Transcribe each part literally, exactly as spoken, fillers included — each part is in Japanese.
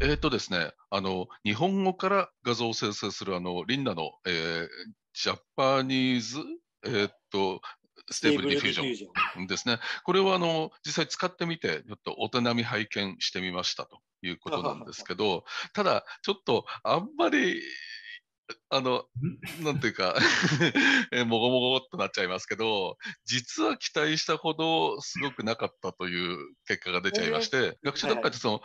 えーとですね、あの日本語から画像を生成するあのリンナの、えー、ジャパニーズ、えー、っとステーブルディフュージョンですね。これをあの実際使ってみてちょっとお手並み拝見してみましたということなんですけど、ただちょっとあんまりあのなんていうかもごもごっとなっちゃいますけど、実は期待したほどすごくなかったという結果が出ちゃいまして、えー、学習段階でその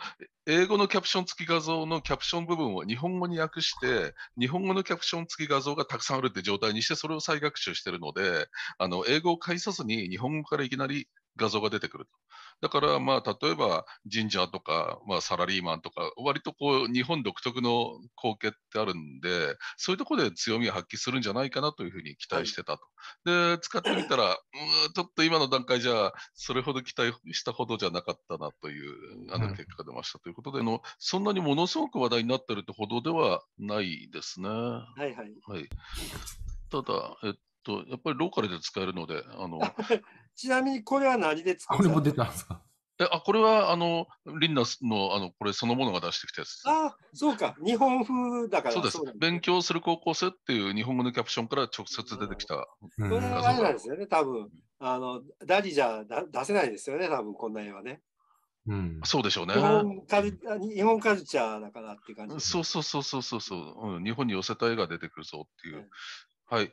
英語のキャプション付き画像のキャプション部分を日本語に訳して日本語のキャプション付き画像がたくさんあるって状態にして、それを再学習してるので、あの英語を介さずに日本語からいきなり画像が出てくると。だからまあ例えば神社とか、まあ、サラリーマンとか割とこう日本独特の光景ってあるんで、そういうところで強みを発揮するんじゃないかなというふうに期待してたと。で使ってみたらちょっと今の段階じゃそれほど期待したほどじゃなかったなというあの結果が出ましたということで、うん、あのそんなにものすごく話題になってるってほどではないですね。はいはいはい、ただ、えっと、やっぱりローカルで使えるのであのちなみにこれは何で作ったんですか？これも出たんですか？えあこれはあのリンナのあのこれそのものが出してきたやつです。あそうか、日本風だからそうです。そうですね、勉強する高校生っていう日本語のキャプションから直接出てきた。うん、これはあれなんですよね、多分あのダリじゃ出せないですよね、多分こんな絵はね。うん、そうでしょうね。日本カル、日本カルチャーだからっていう感じ。そうそうそうそうそうそう、うん、日本に寄せた絵が出てくるぞっていう。はいはい、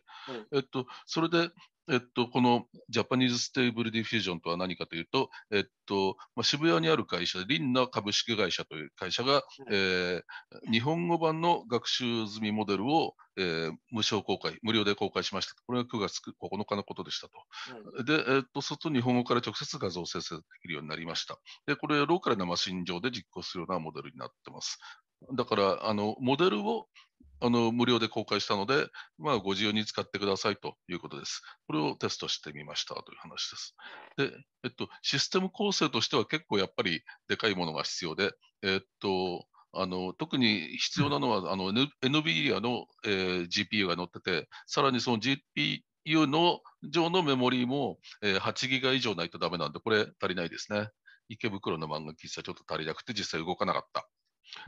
えっと、それで、えっと、このジャパニーズ・ステーブル・ディフュージョンとは何かというと、えっとまあ、渋谷にある会社リンナ株式会社という会社が、はいえー、日本語版の学習済みモデルを、えー、無償公開、無料で公開しました。これがくがつここのかのことでしたと。はい、で、えっと、そうすると日本語から直接画像を生成できるようになりました。で、これローカルなマシン上で実行するようなモデルになってます。だからあのモデルをあの無料で公開したので、まあ、ご自由に使ってくださいということです。これをテストしてみましたという話です。で、えっと、システム構成としては結構やっぱりでかいものが必要で、えっと、あの特に必要なのは、うん、あの エヌビディア の、えー、ジーピーユー が載ってて、さらにその ジーピーユー の上のメモリーも、えー、はちギガ以上ないとダメなんで、これ足りないですね。池袋の漫画喫茶ちょっと足りなくて実際動かなかった。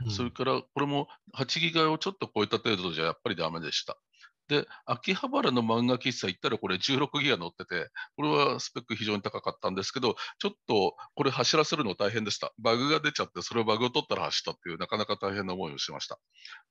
それからこれもはちギガをちょっと超えた程度じゃやっぱりダメでした。で、秋葉原の漫画喫茶行ったらこれじゅうろくギガ載ってて、これはスペック非常に高かったんですけど、ちょっとこれ走らせるの大変でした。バグが出ちゃって、それをバグを取ったら走ったっていう、なかなか大変な思いをしました。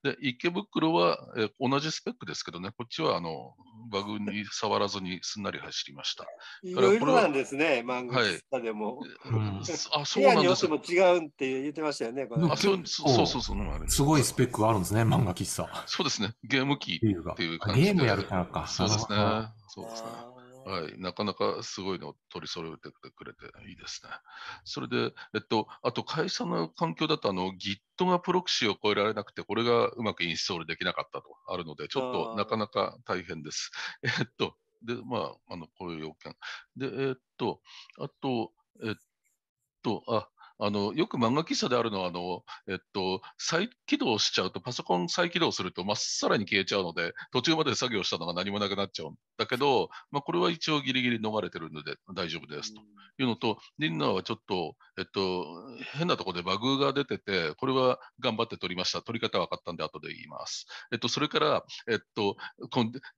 で、池袋はえ同じスペックですけどね、こっちはあのバグに触らずにすんなり走りました。いろいろなんですね、漫画喫茶でも。部屋によっても違うって言ってましたよね。あ、そうそうそうそう。すごいスペックがあるんですね、漫画喫茶。そうですね、ゲーム機っていう。ゲームやるからか。そうですね。そうですね。はい。なかなかすごいのを取り揃えてくれていいですね。それで、えっと、あと会社の環境だとあの Git がプロクシーを超えられなくて、これがうまくインストールできなかったとあるので、ちょっとなかなか大変です。えっと、で、まあ、あのこういう要件。で、えっと、あと、えっと、あ、あのよく漫画喫茶であるのはあの、えっと、再起動しちゃうとパソコン再起動するとまっさらに消えちゃうので途中まで作業したのが何もなくなっちゃうんだけど、まあ、これは一応ギリギリ逃れてるので大丈夫ですというのと、リンナはちょっと、えっと、変なところでバグが出てて、これは頑張って取りました。取り方分かったんで後で言います。えっと、それから、えっと、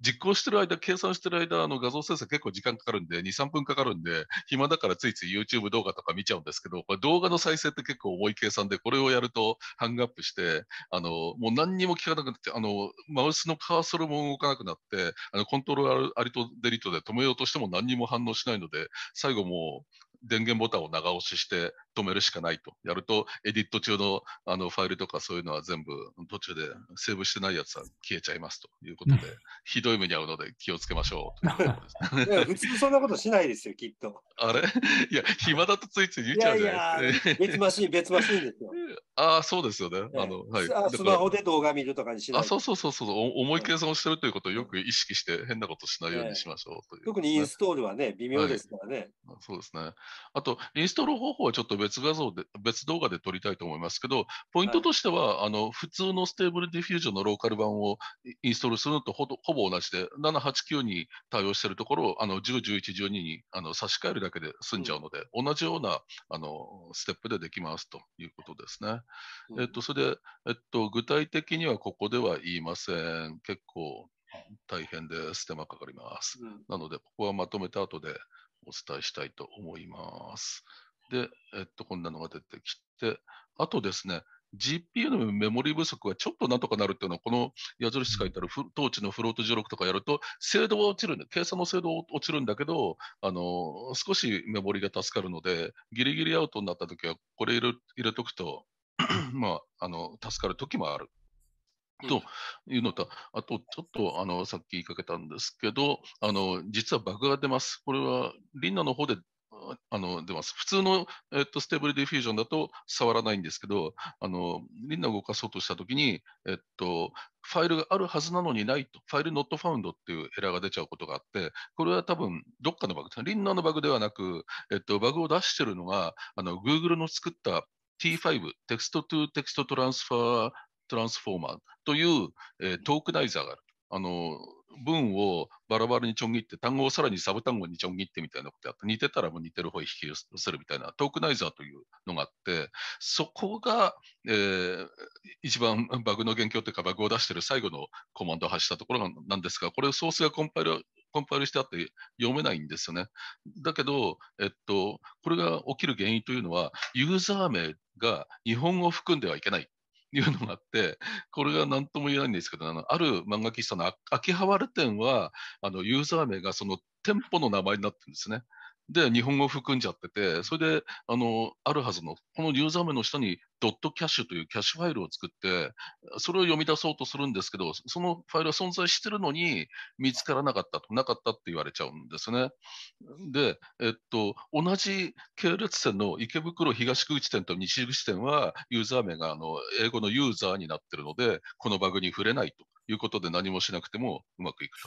実行してる間計算してる間の画像生成結構時間かかるんでにさんぷんかかるんで暇だからついつい YouTube 動画とか見ちゃうんですけど、これ動画の再生って結構重い計算で、これをやるとハングアップしてあのもう何にも聞かなくなって、あのマウスのカーソルも動かなくなって、あのコントロールアリとデリートで止めようとしても何にも反応しないので、最後もう電源ボタンを長押しして止めるしかないとやると、エディット中のあのファイルとかそういうのは全部途中でセーブしてないやつは消えちゃいますということで、ひどい目に遭うので気をつけましょうということです、ね、いや普通そんなことしないですよきっと。あれいや暇だとついつい言っちゃうじゃないですか。別マシン、別マシンですよ。ああ、そうですよね。あの、はい。スマホで動画見るとかにしない。あ、そうそうそうそう。重い計算をしてるということをよく意識して変なことしないようにしましょうという、ね。特にインストールはね、微妙ですからね。はい、そうですね。あと、インストール方法はちょっと別画像で、別動画で撮りたいと思いますけど、ポイントとしては、はい、あの普通のステーブルディフュージョンのローカル版をインストールするのと ほ, ほぼ同じで、ななはちきゅうに対応しているところをあのじゅう、じゅういち、じゅうににあの差し替えるだけで済んじゃうので、うん、同じようなあのステップでできますということですね。うん、えっと、それで、えっと、具体的にはここでは言いません。結構大変です。手間かかります。うん、なので、ここはまとめた後でお伝えしたいと思います。で、えっと、こんなのが出てきて、あとですね、ジーピーユー のメモリ不足はちょっとなんとかなるっていうのは、この矢印書いてある当値のフロートじゅうろくとかやると、精度は落ちるんで、計算の精度は落ちるんだけど、あの少しメモリが助かるので、ギリギリアウトになったときは、これ入れ、入れとくと、まあ、あの助かるときもある。というのと、あと、ちょっとあのさっき言いかけたんですけど、あの実はバグが出ます。これはリンナの方であの出ます。普通の、えっと、ステーブルディフュージョンだと触らないんですけど、あのリンナを動かそうとしたときに、えっと、ファイルがあるはずなのにないと、ファイル not found っていうエラーが出ちゃうことがあって、これは多分どっかのバグです。リンナのバグではなく、えっと、バグを出しているのがあの Google の作った ティーファイブ、テクストトゥテクストトランスファートランスフォーマーという、えー、トークナイザーがある。あの文をバラバラにちょん切って、単語をさらにサブ単語にちょん切ってみたいなことやって、似てたらもう似てる方に引き寄せるみたいなトークナイザーというのがあって、そこが、えー、一番バグの元凶というか、バグを出している最後のコマンドを発したところなんですが、これソースがコンパイルコンパイルしてあって読めないんですよね。だけど、えっと、これが起きる原因というのは、ユーザー名が日本語を含んではいけない。いうのがあって、これが何とも言えないんですけど、あの、ある漫画喫茶の秋葉原店は、あの、ユーザー名がその店舗の名前になってるんですね。で、日本語を含んじゃってて、それで、あの、あるはずの、このユーザー名の下にドットキャッシュというキャッシュファイルを作って、それを読み出そうとするんですけど、そのファイルは存在してるのに見つからなかったと、なかったって言われちゃうんですね。で、えっと、同じ系列店の池袋東口店と西口店は、ユーザー名があの英語のユーザーになってるので、このバグに触れないと。いうことで何もしなくてもうまくいく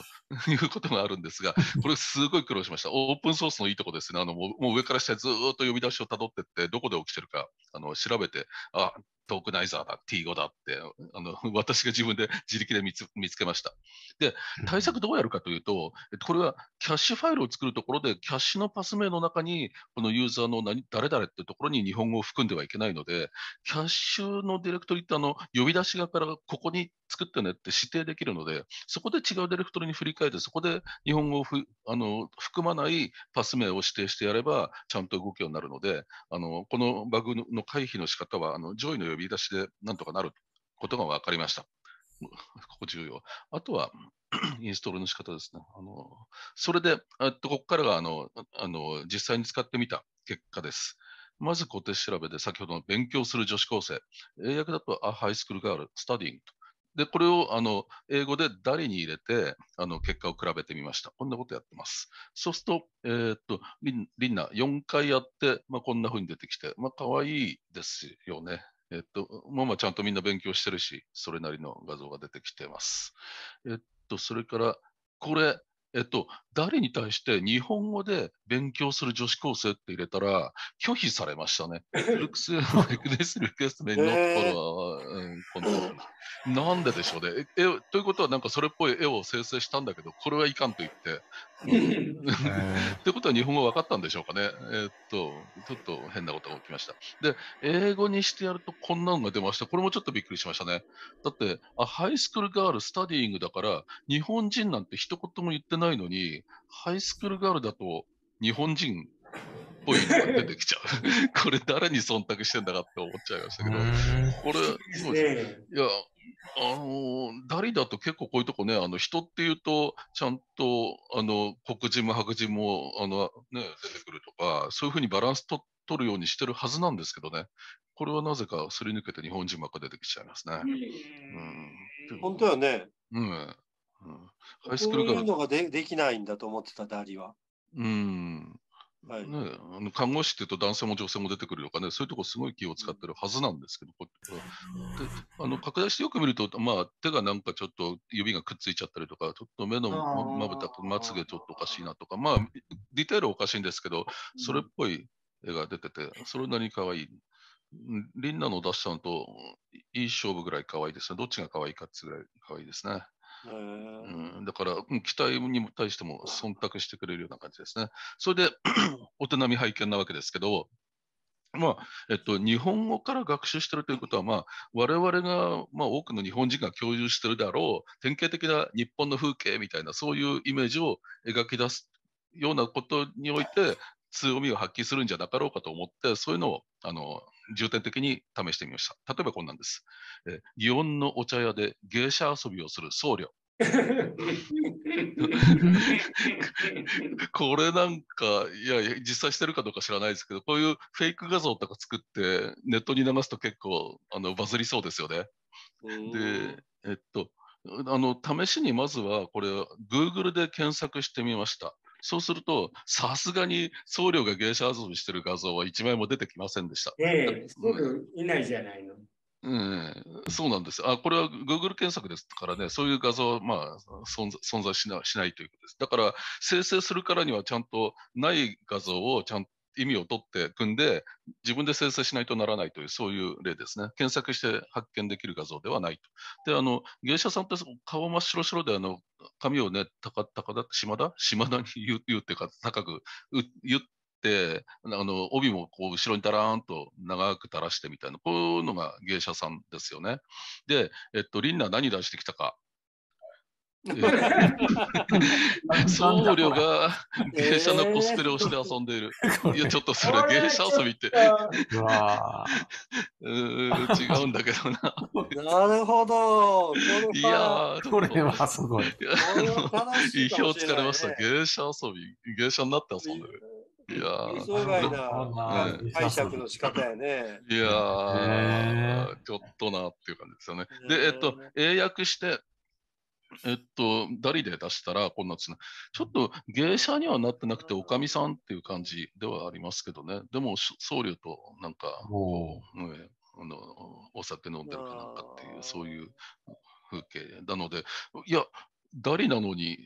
ということがあるんですが、これすごい苦労しました。オープンソースのいいとこですね。あのもう上から下へずーっと読み出しをたどってって、どこで起きてるかあの調べて、あ、トークナイザーだ、ティーファイブ だってあの、私が自分で自力で見つ、見つけました。で、対策どうやるかというと、これはキャッシュファイルを作るところで、キャッシュのパス名の中に、このユーザーの何誰々っていうところに日本語を含んではいけないので、キャッシュのディレクトリってあの、呼び出し側からここに作ってねって指定できるので、そこで違うディレクトリに振り返って、そこで日本語をふあの含まないパス名を指定してやれば、ちゃんと動くようになるので、あのこのバグの回避の仕方は、あの上位の呼び出しでなんとかなることが分かりました。ここ重要。あとはインストールの仕方ですね。あのそれで、えっと、ここからがあのあの実際に使ってみた結果です。まず小手調べで先ほどの勉強する女子高生。英訳だと、あ、ハイスクールガール、スタディングと。で、これをあの英語で誰に入れてあの結果を比べてみました。こんなことやってます。そうすると、えー、っとリン、リンナよんかいやって、まあ、こんなふうに出てきて、まあ、かわいいですよね。えっと、まあまあちゃんとみんな勉強してるし、それなりの画像が出てきてます。えっと、それから、これ、えっと、誰に対して日本語で勉強する女子高生って入れたら、拒否されましたね。なんででしょうね。えということは、なんかそれっぽい絵を生成したんだけど、これはいかんと言って。ということは、日本語分かったんでしょうかね。えっと、ちょっと変なことが起きました。で、英語にしてやると、こんなのが出ました。これもちょっとびっくりしましたね。だって、あ、ハイスクールガール、スタディングだから、日本人なんて一言も言ってないのに、ハイスクールガールだと日本人っぽいのが出てきちゃう。これ誰に忖度してんだかって思っちゃいましたけど、これ、そうですね。いや、あの、ダリだと結構こういうとこね、あの人っていうと、ちゃんとあの黒人も白人もあの、ね、出てくるとか、そういうふうにバランスと取るようにしてるはずなんですけどね、これはなぜかすり抜けて日本人ばっか出てきちゃいますね。うん、本当よね。うんハイスクールガール。そういうのが で, できないんだと思ってた、ダリは。うん。はいね、あの看護師っていうと男性も女性も出てくるとかね、そういうとこすごい気を使ってるはずなんですけど、こうであの拡大してよく見ると、まあ、手がなんかちょっと指がくっついちゃったりとか、ちょっと目のまぶた、まつげちょっとおかしいなとか、まあ、ディテールおかしいんですけど、それっぽい絵が出てて、それなりに可愛い。リンナのを出しちゃうと、いい勝負ぐらい可愛いですね。どっちが可愛いかっていうぐらい可愛いですね。うん、だから、期待に対しても忖度してくれるような感じですね。それでお手並み拝見なわけですけど、まあえっと、日本語から学習してるということは、まあ、我々が、まあ、多くの日本人が共有してるであろう典型的な日本の風景みたいな、そういうイメージを描き出すようなことにおいて強みを発揮するんじゃなかろうかと思って、そういうのをあの重点的に試してみました。例えばこんなんです。え祇園のお茶屋で芸者遊びをする僧侶これなんか、いや、実際してるかどうか知らないですけど、こういうフェイク画像とか作ってネットに流すと結構あのバズりそうですよね。で、えっとあの試しにまずはこれ Google で検索してみました。そうすると、さすがに僧侶が芸者遊びしてる画像はいちまいも出てきませんでした。ええ、僧侶いないじゃないの。うん、そうなんです。あ、これは Google 検索ですからね、そういう画像は、まあ、存在、存在しな、しないということです。だから、生成するからには、ちゃんとない画像をちゃんと意味を取って組んで、自分で生成しないとならないという、そういう例ですね。検索して発見できる画像ではないと。で、あの、芸者さんって顔真っ白白で、あの、髪をね、高田、島田島田に言う、言うっていうか、高く言って、で、あの帯もこう後ろにだらーんと長く垂らしてみたいな、こういうのが芸者さんですよね。で、えっと、リンナ何出してきたか。僧侶が芸者のコスプレをして遊んでいる。いや、ちょっとそれ芸者遊びってうわ違うんだけどな。なるほど。いやー、これはすごい。意表をつかれました。芸者遊び、芸者になって遊んでる。いやー、障害な解釈の仕方やね。いやー、ちょっとなっていう感じですよね。で、えっと、英訳して、えっと、ダリで出したら、こんなですね。ちょっと芸者にはなってなくて、おかみさんっていう感じではありますけどね。でも、僧侶となんか、うん、あのお酒飲んでるかなんかっていう、そういう風景なので、いや、ダリなのに、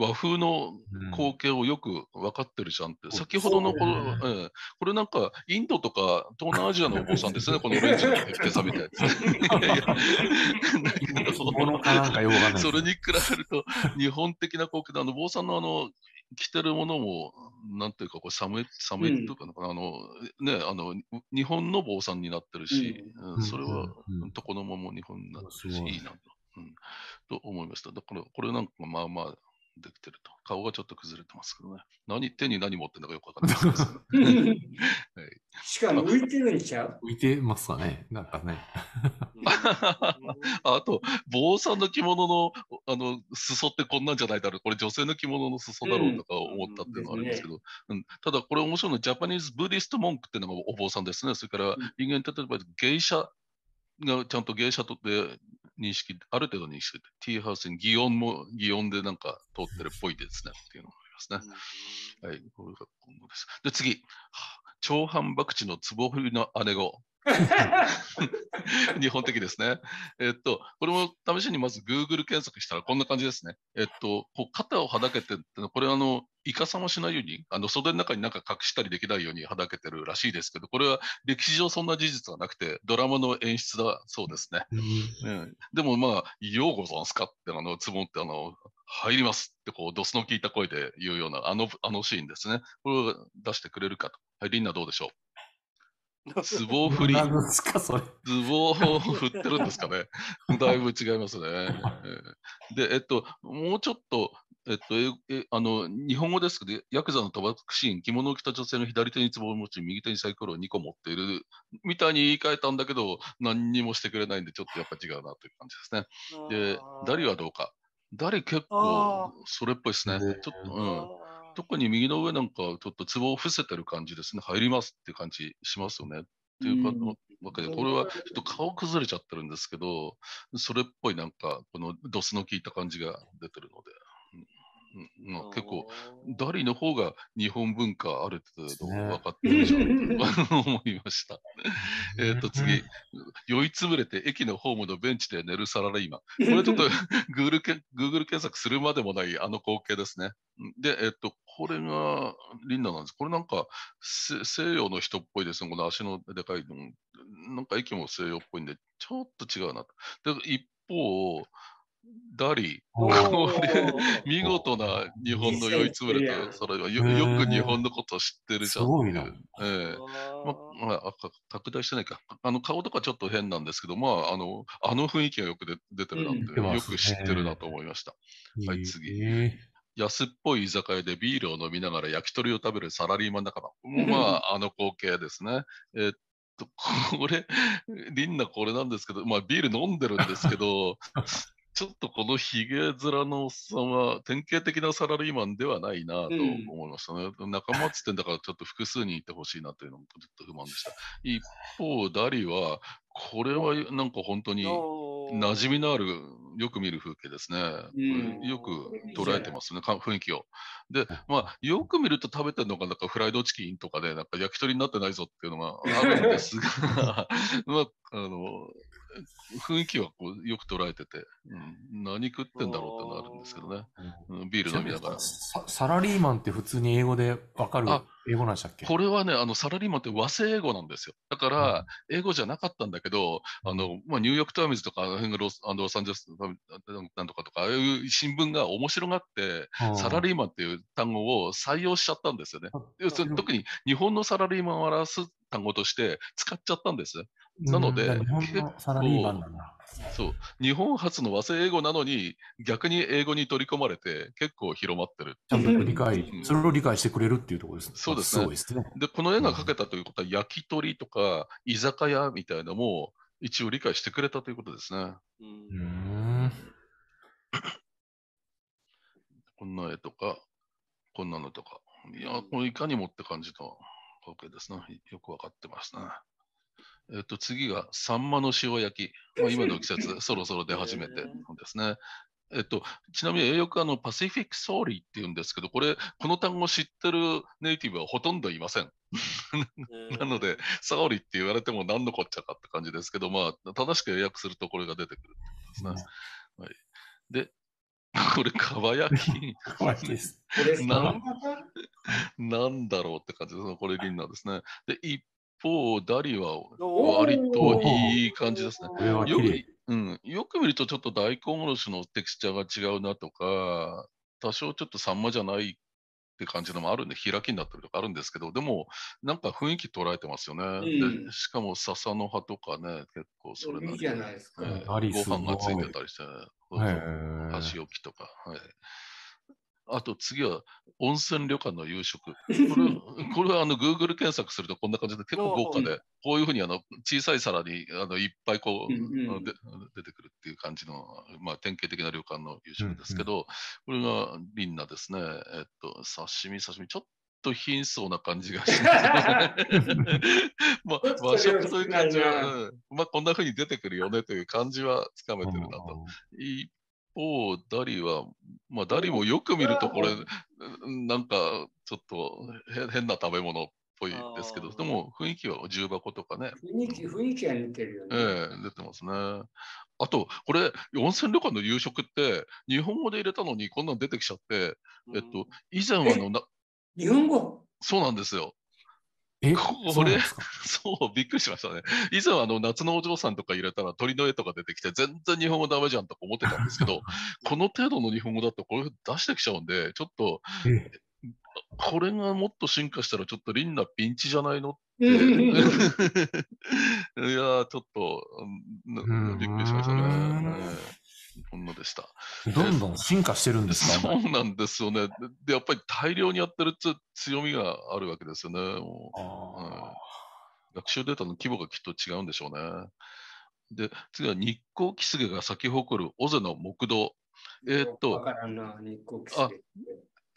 和風の光景をよく分かってるじゃんって、うん、先ほどのこれ、ねえー、これなんかインドとか東南アジアのお坊さんですね、このオレンジの手下みたいな。それに比べると、日本的な光景で、あの坊さんのあの着てるものも、なんていうか、これ寒い、寒いとか、うん、あのね、あの日本の坊さんになってるし、うんうん、それは床の間も日本になってるし、うん、いいなと、うん、と思いました。だからこれなんかまあまあできてると。顔がちょっと崩れてますけどね。何、手に何持ってんだかよくわかんないですけど。しかも浮いてるんちゃう？浮いてますわね。なんかね。あと、坊さんの着物の、あの、裾ってこんなんじゃないだろう。これ女性の着物の裾だろうとか思ったっていうのはありますけど。ただ、これ面白いのは、ジャパニーズ・ブディスト・モンクっていうのがお坊さんですね。それから、人間例えば芸者がちゃんと芸者とって、認識、ある程度認識で、ティーハウスに祇園も祇園でなんか通ってるっぽいですね、っていうのがありますね。はい、これが今後です。で、次、長藩博打の壺振りの姉御。日本的ですね。えっと、これも試しにまず Google 検索したらこんな感じですね。えっと、こう肩をはだけて、これあの、イカサもしないように、あの袖の中になんか隠したりできないようにはだけてるらしいですけど、これは歴史上そんな事実はなくて、ドラマの演出だそうですね。うんうん、でもまあ、ようござんすかって、あの、つぼんって、あの、入りますって、こう、ドスの効いた声で言うような、あの、あのシーンですね。これを出してくれるかと。はい、リンナどうでしょう？つぼ振り。何ですかそれ。つぼを振ってるんですかね。だいぶ違いますね。で、えっと、もうちょっと、えっと、えあの日本語ですけど、ヤクザの賭博シーン、着物を着た女性の左手に壺を持ち、右手にサイコロをにこ持っているみたいに言い換えたんだけど、何にもしてくれないんで、ちょっとやっぱ違うなという感じですね。で、ダリはどうか。ダリ結構、それっぽいですね。ちょっと、うん。特に右の上なんかちょっとツボを伏せてる感じですね。入りますって感じしますよね。っていうわけで、これはちょっと顔崩れちゃってるんですけど、それっぽいなんかこのドスの効いた感じが出てるので、うまあ、結構ダリの方が日本文化あるってところ分かってるじゃんと思いました。えっと次、酔いつぶれて駅のホームのベンチで寝るサラリーマン。これちょっと Google, Google 検索するまでもないあの光景ですね。で、えっと、これがリンダなんです。これなんか西洋の人っぽいですね。この足のでかいの。なんか駅も西洋っぽいんで、ちょっと違うなと。で、一方、ダリ、これ見事な日本の酔いつぶれたサラリーマン、よく日本のことを知ってるじゃん。すごいな。ええ、まあ、拡大してないか。あの顔とかちょっと変なんですけど、まあ、あの、あの雰囲気がよくで出てるなんて、よく知ってるなと思いました。はい、次。安っぽい居酒屋でビールを飲みながら焼き鳥を食べるサラリーマン仲間。まあ、あの光景ですね。えーこれ、リンナこれなんですけど、まあビール飲んでるんですけど、ちょっとこのひげ面のおっさんは典型的なサラリーマンではないなと思いましたね。うん、仲間っつってんだからちょっと複数人いてほしいなというのもちょっと不満でした。一方、ダリは、これはなんか本当に馴染みのある、よく見る風景ですね。うん、よく捉えてますね、雰囲気を。で、まあ、よく見ると食べてるのが、なんかフライドチキンとかで、なんか焼き鳥になってないぞっていうのがあるんですが、まあ、あの、雰囲気はこうよく捉えてて、うん、何食ってんだろうってなるんですけどね。うん、ビール飲みながら。サラリーマンって普通に英語でわかる英語なんでしたっけ？これはね、あの、サラリーマンって和製英語なんですよ。だから、英語じゃなかったんだけど、あの、まあ、ニューヨークタイムズとか、ロサンゼルスなんとかとか、ああいう新聞が面白がって、サラリーマンっていう単語を採用しちゃったんですよね。要するに特に日本のサラリーマンを表す単語として使っちゃったんです。なので、そう、日本初の和製英語なのに、逆に英語に取り込まれて、結構広まってる。ちゃんと理解、うん、それを理解してくれるっていうところですね。そうですね。ですねで、この絵が描けたということは、焼き鳥とか居酒屋みたいなのも、一応理解してくれたということですね。うん。こんな絵とか、こんなのとか。いや、これいかにもって感じの光景ですね。よくわかってますね。えっと次がサンマの塩焼き、まあ、今の季節そろそろ出始めてですね。えっと、ちなみによくあのパシフィックソーリーっていうんですけど、これこの単語知ってるネイティブはほとんどいません。なのでサオリって言われても何のこっちゃかって感じですけど、まあ、正しく英訳するとこれが出てくるってことですね。はい、でこれ、かば焼き。なんだろうって感じです。これ、リンナですね。で、一方、ダリは割といい感じですね。よく、うん、よく見ると、ちょっと大根おろしのテクスチャーが違うなとか、多少ちょっとサンマじゃないって感じのもあるんで、開きになってるとかあるんですけど、でも、なんか雰囲気捉えてますよね。うん、でしかも、笹の葉とかね、結構それなりに、ね、ご飯がついてたりして、ね。箸置きとか、はい、あと次は温泉旅館の夕食。これ、これはあの Google 検索するとこんな感じで結構豪華で、こういうふうにあの小さい皿にあのいっぱいこう、うん、うん、出てくるっていう感じの、まあ、典型的な旅館の夕食ですけど、うん、うん、これがリンナですね。えっと刺身刺身ちょっとちょっと貧相な感じがします、ね。まあ、和食という感じは、まあ、こんなふうに出てくるよねという感じはつかめてるなと。一方、ダリは、まあ、ダリもよく見ると、これ、なんかちょっと変な食べ物っぽいですけど、でも雰囲気は重箱とかね。雰囲気、雰囲気は似てるよね。ええ、出てますね。あと、これ、温泉旅館の夕食って、日本語で入れたのに、こんなの出てきちゃって、えっと、以前はのな、日本語？そうなんですよ。え、これ、そう、びっくりしましたね。以前はあの夏のお嬢さんとか入れたら鳥の絵とか出てきて、全然日本語ダメじゃんとか思ってたんですけど、この程度の日本語だとこれ出してきちゃうんで、ちょっと、これがもっと進化したらちょっとリンナピンチじゃないのって。いやー、ちょっと、びっくりしましたね。こんなでした。どんどん進化してるんですか？そうなんですよね。で、やっぱり大量にやってるつ強みがあるわけですよね。もう、うん、学習データの規模がきっと違うんでしょうね。で、次は日光キスゲが咲き誇る尾瀬の木道。えっと、あ、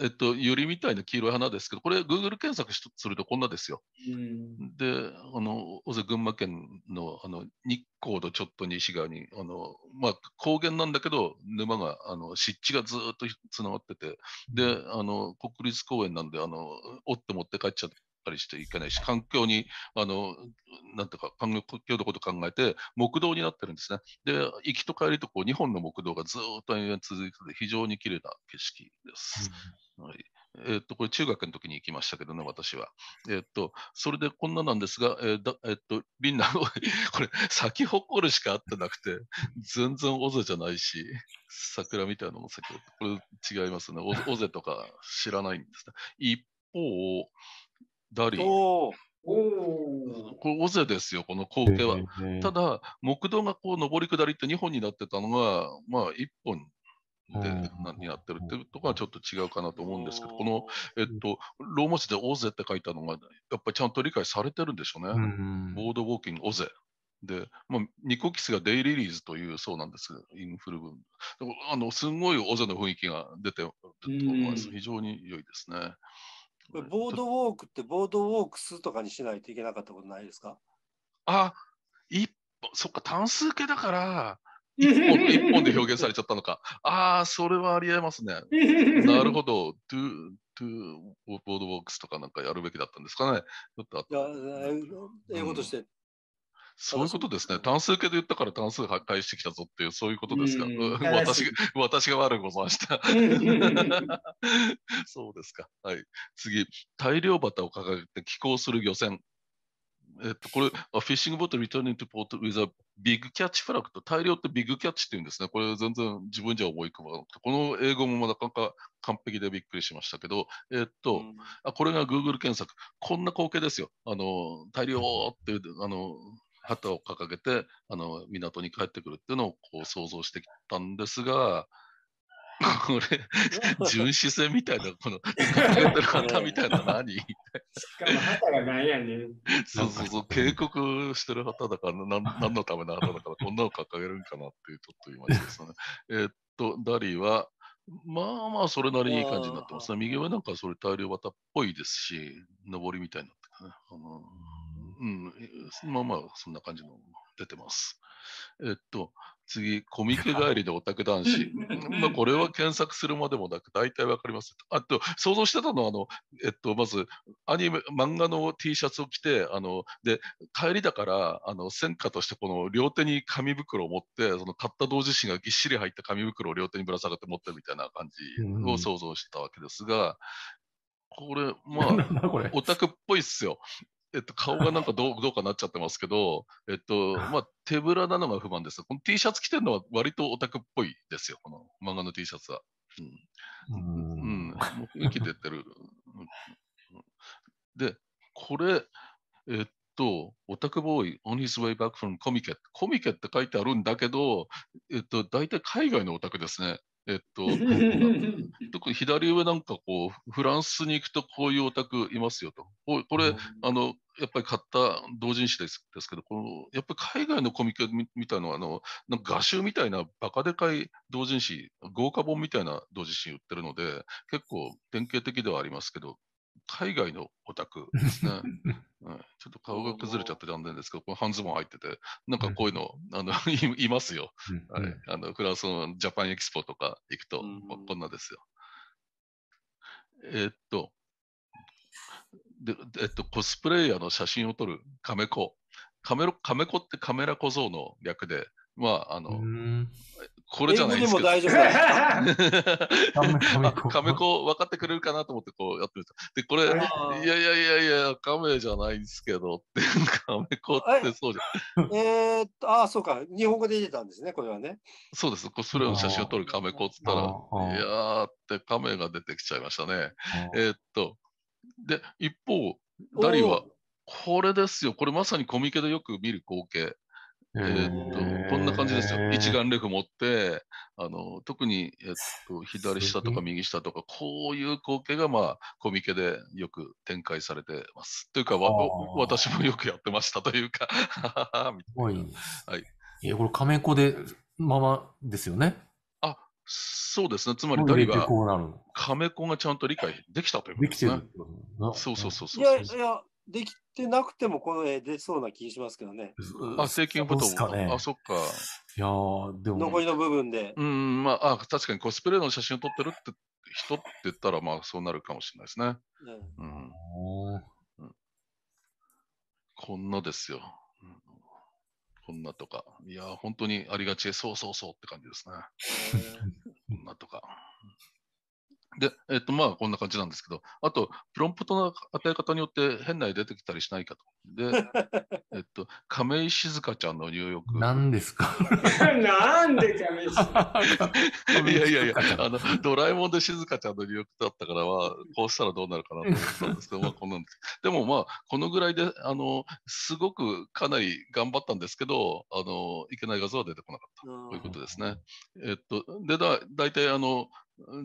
えっと、ユリみたいな黄色い花ですけど、これ Google 検索するとこんなですよ。うん、で、あの尾瀬群馬県 の, あの日光とちょっと西側にあの、まあ、高原なんだけど沼があの湿地がずっとつながってて、であの国立公園なんであの折って持って帰っちゃったりしていけないし、環境にあのなんていうか環境のこと考えて木道になってるんですね。で行きと帰りとこうにほんの木道がずっと延々続いてて非常に綺麗な景色です。うんはい、えー、とこれ中学の時に行きましたけどね、私は。えー、とそれでこんななんですが、えーだえー、とみんなこれ咲き誇るしか合ってなくて、全然尾瀬じゃないし、桜みたいなのも咲き誇る、これ違いますね。尾瀬とか知らないんですね。一方、ダリー。おおこれ尾瀬ですよ、この光景は。ただ、木道がこう上り下りってにほんになってたのが、まあいっぽん。で何やってるっていうとこはちょっと違うかなと思うんですけど、この、えっと、ローマ字で尾瀬って書いたのが、やっぱりちゃんと理解されてるんでしょうね。うん、ボードウォーキング尾瀬。で、まあ、ニコキスがデイリリーズというそうなんですけど、インフル分。あの、すごい尾瀬の雰囲気が出てると思います。非常に良いですね。ボードウォークって、ボードウォークスとかにしないといけなかったことないですか？あ、一本、そっか、単数形だから。一 本, いっぽんで表現されちゃったのか。ああ、それはありえますね。なるほど。トゥトゥボードウォークスとかなんかやるべきだったんですかね。ちょっとあった英語として、うん。そういうことですね。単数形で言ったから単数返してきたぞっていう、そういうことですか。私が私が悪くございました。そうですか。はい。次、大漁旗を掲げて寄港する漁船。えっと、これ、フィッシングボート、リターニングポート、ウィザー、ビッグキャッチフラッグと、大漁ってビッグキャッチっていうんですね。これ、全然自分じゃ思い浮かばなくて、この英語もなかなか完璧でびっくりしましたけど、えっと、うん、あこれが Google 検索、こんな光景ですよ。あの、大漁っていう、あの、旗を掲げて、あの、港に帰ってくるっていうのをこう想像してきたんですが、これ、巡視船みたいな、この、掲げてる旗みたいな何しかも旗がなんやねん。そうそうそう、警告してる旗だから、なん何のための旗だから、こんなの掲げるんかなっていう、ちょっと今ですね。えっと、ダリーは、まあまあ、それなりにいい感じになってますね。右上なんかそれ大漁旗っぽいですし、上りみたいになってね。あのうん、まあまあ、そんな感じの出てます。えっと、次、コミケ帰りでオタク男子。まあこれは検索するまでもなく、大体わかります。あと、想像してたのは、あの、えっと、まず、アニメ、漫画の T シャツを着て、あの、で、帰りだから、あの、戦果として、この両手に紙袋を持って、その買った同時誌がぎっしり入った紙袋を両手にぶら下がって持ってるみたいな感じを想像してたわけですが、これ、まあ、オタクっぽいっすよ。えっと、顔がなんかどう、どうかなっちゃってますけど、えっと、まあ、手ぶらなのが不満です。この T シャツ着てるのは割とオタクっぽいですよ、この漫画の T シャツは。うん。うん。雰囲気出てる。で、これ、えっと、オタクボーイ、on his way back from コミケ。コミケって書いてあるんだけど、えっと、大体海外のオタクですね。えっと、特に左上なんかこう、フランスに行くとこういうオタクいますよと。これ、うん、あの、やっぱり買った同人誌ですけど、このやっぱり海外のコミケみたいなのは、あの、なんか画集みたいなバカでかい同人誌、豪華本みたいな同人誌売ってるので、結構典型的ではありますけど、海外のオタクですね。うん、ちょっと顔が崩れちゃって残念ですけど、この半ズボン入ってて、なんかこういうの、あの い, いますよ、うんはいあの。フランスのジャパンエキスポとか行くと、うん、こんなですよ。えー、っとで、えっと、コスプレイヤーの写真を撮るカメコ。カメロカメコってカメラ小僧の略で、まあ、あの、これじゃないですけど。英語でも大丈夫。カメコ分かってくれるかなと思ってこうやってみた。で、これ、いやいやいやいや、カメじゃないんですけどって、カメコってそうじゃん。えーっと、ああ、そうか。日本語で出てたんですね、これはね。そうです。コスプレの写真を撮るカメコって言ったら、いやーってカメが出てきちゃいましたね。えーっと、で、一方、ダリーは、これですよ。これまさにコミケでよく見る光景。えー、っとこんな感じですよ。一眼レフ持って、あの特に、えっと、左下とか右下とか、こういう光景が、まあ、コミケでよく展開されてます。というか、わ私もよくやってましたというか、ははは、みたいな。はい。いや、これ、カメコでままですよね。あ、そうですね。つまり誰が、カメコンがちゃんと理解できたということですね。できてるんですよ。そうそうそうそう。いやいや、できてなくてもこの絵出そうな気がしますけどね。あ、正規のことを、ね、あ、そっか。いやでも残りの部分で。うん、まあ、あ、確かにコスプレの写真を撮ってるって人って言ったら、まあ、そうなるかもしれないですね。うん。うん、こんなですよ。こんなとか。いや、本当にありがちで、そうそうそうって感じですね。こんなとか。で、えっと、まあ、こんな感じなんですけど、あと、プロンプトの与え方によって変な絵出てきたりしないかと。で、えっと、亀井静香ちゃんの入浴。何ですかなんで亀井静香いやいやいや、あの、ドラえもんで静香ちゃんの入浴だったからは、こうしたらどうなるかなと思ったんですけど、まあ、こんなんです。でもまあ、このぐらいで、あの、すごくかなり頑張ったんですけど、あの、いけない画像は出てこなかった。ということですね。えっと、で、だ、大体あの、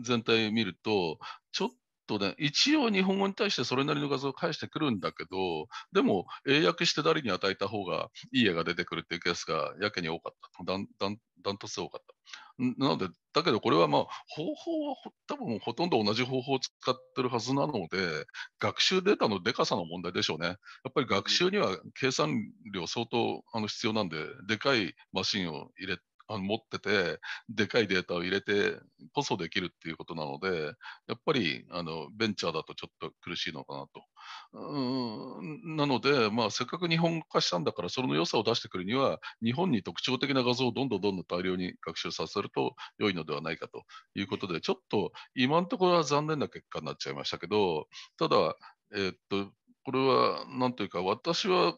全体を見ると、ちょっとね、一応日本語に対してそれなりの画像を返してくるんだけど、でも英訳して誰に与えた方がいい絵が出てくるっていうケースがやけに多かった。だんだんダントツ多かった。なので、だけどこれはまあ方法は多分ほとんど同じ方法を使ってるはずなので、学習データのでかさの問題でしょうね。やっぱり学習には計算量相当あの必要なんで、でかいマシンを入れて、あの持ってて、でかいデータを入れてこそできるっていうことなので、やっぱりあのベンチャーだとちょっと苦しいのかなと。うーんなので、まあ、せっかく日本化したんだから、その良さを出してくるには、日本に特徴的な画像をどんどんどんどん大量に学習させると良いのではないかということで、ちょっと今のところは残念な結果になっちゃいましたけど、ただ、えーっと、これはなんというか、私は、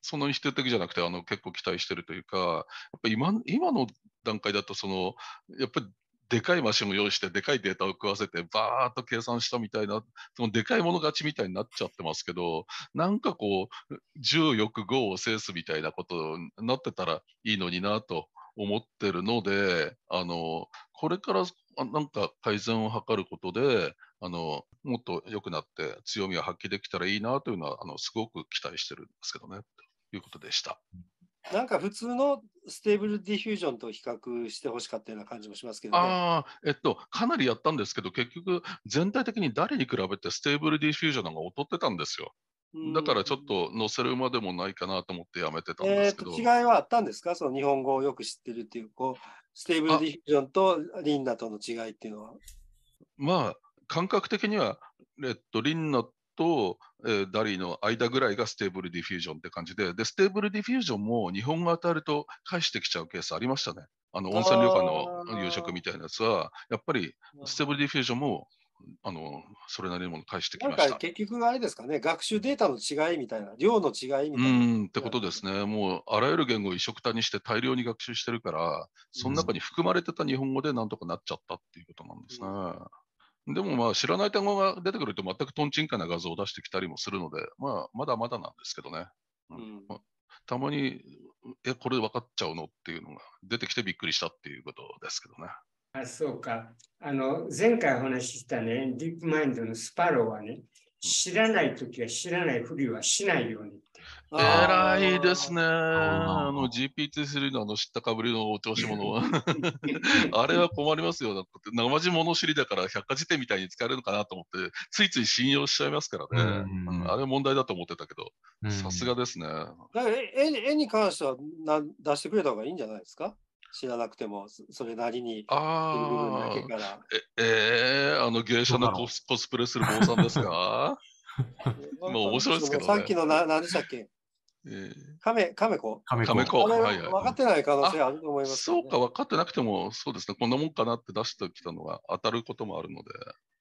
そんなに否定的じゃなくて、あの結構期待してるというか、やっぱ 今, 今の段階だとその、やっぱりでかいマシンを用意して、でかいデータを食わせて、ばーっと計算したみたいな、そのでかいもの勝ちみたいになっちゃってますけど、なんかこう、じゅうよくごを制すみたいなことになってたらいいのになと思ってるので、あのこれからなんか改善を図ることで、あのもっと良くなって強みを発揮できたらいいなというのはあのすごく期待してるんですけどねということでした。なんか普通のステーブルディフュージョンと比較してほしかったような感じもしますけど、ね、あえっとかなりやったんですけど、結局全体的に誰に比べてステーブルディフュージョンの方が劣ってたんですよ。だからちょっと載せるまでもないかなと思ってやめてたんですけど、えー、と違いはあったんですか、その日本語をよく知ってるっていう、こうステーブルディフュージョンとリンナとの違いっていうのは。まあ感覚的には、えっと、リンナと、えー、ダリーの間ぐらいがステーブルディフュージョンって感じで、で、ステーブルディフュージョンも日本語当たると返してきちゃうケースありましたね。あの温泉旅館の夕食みたいなやつは、やっぱりステーブルディフュージョンもあのそれなりのもの返してきました。なんか結局あれですかね、学習データの違いみたいな、量の違いみたいな。うんってことですね。もうあらゆる言語を一緒くたにして大量に学習してるから、その中に含まれてた日本語でなんとかなっちゃったっていうことなんですね。うんうん、でもまあ知らない単語が出てくると全くとんちんかな画像を出してきたりもするので、まあ、まだまだなんですけどね、うんうん、たまにえこれ分かっちゃうのっていうのが出てきてびっくりしたっていうことですけどね。あ、そうか。あの前回お話ししたね、ディープマインドのスパローはね、知らないときは知らないふりはしないように。えらいですね。あの ジーピーティースリー のあの知ったかぶりのお調子者は。あれは困りますよ。だって生地物知りだから百科事典みたいに使えるのかなと思って、ついつい信用しちゃいますからね。うんうん、あれ問題だと思ってたけど、さすがですね。絵に関してはな出してくれた方がいいんじゃないですか。知らなくてもそれなりに。ああ、ええー、あの芸者のコス、コスプレする坊さんですか。まあ面白いですけど、ね。さっきのな何でしたっけ。えー、カメカメコ。カメコ。カメコ。分かってない可能性あると思います、ね。そうか、分かってなくてもそうですね。こんなもんかなって出してきたのが当たることもあるので。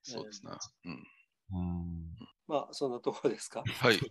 そうですね。えー、うん。うん、まあそんなところですか。はい。はい